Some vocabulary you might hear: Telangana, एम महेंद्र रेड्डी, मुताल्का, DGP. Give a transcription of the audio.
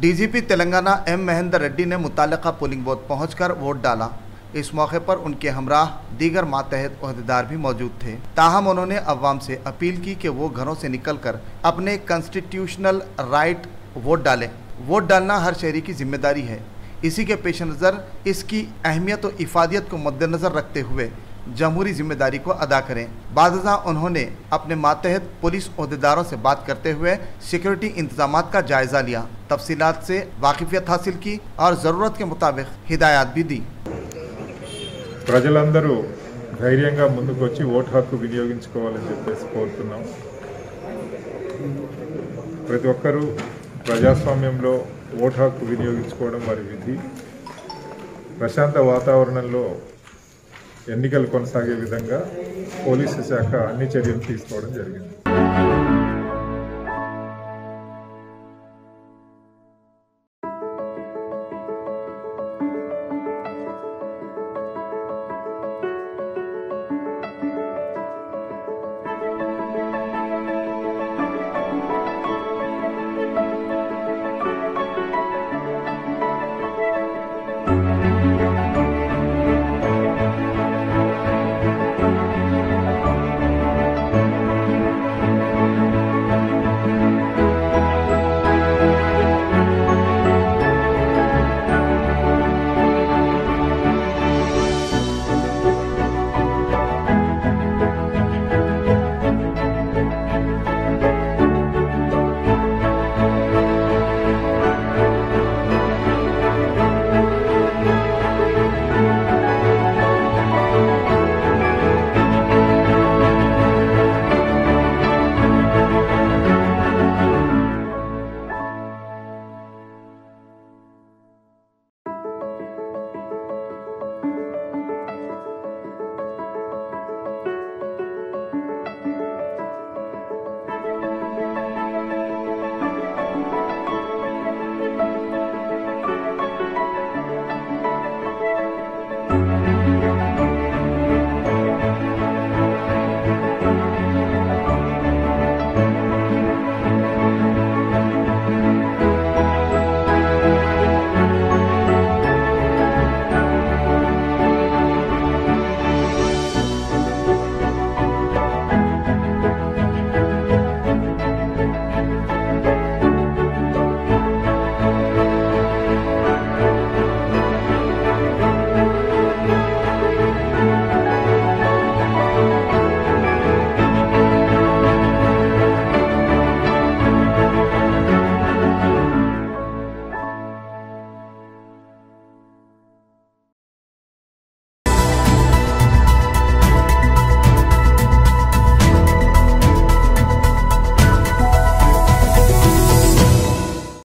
DGP Telangana एम महेंद्र रेड्डी ने मुताल्का polling booth पहुंचकर वोट डाला। इस मौके पर उनके हमराह दीगर मातहत ओहदेदार भी मौजूद थे। ताहम उन्होंने अवाम से अपील की कि वो घरों से निकलकर अपने कॉन्स्टिट्यूशनल राइट वोट डालें। वोट डालना हर शहरी की जिम्मेदारी है। इसी के पेश नज़र इसकी अहमियत और इफादियत को मद्देनज़र रखते हुए जमहूरी जिम्मेदारी को अदा करें। बादशाह उन्होंने अपने मातहत पुलिस ओहदेदारों से बात करते हुए सिक्योरिटी इंतजाम का जायज़ा लिया, तफसीलात से वाकिफियत हासिल की और ज़रूरत के मुताबिक हिदायत भी दी। ప్రజలందరూ ధైర్యంగా ముందుకు వచ్చి ఓటు హక్కు వినియోగించుకోవాలని చెప్పేసి కోరుతున్నాం। ప్రతి ఒక్కరూ ప్రజాస్వామ్యంలో ఓటు హక్కు వినియోగించుకోవడం వారి విధి। ప్రశాంత వాతావరణంలో ఎన్నికలు కొనసాగే విధంగా పోలీసు శాఖ అన్ని చర్యలు తీసుకోవడం జరిగింది।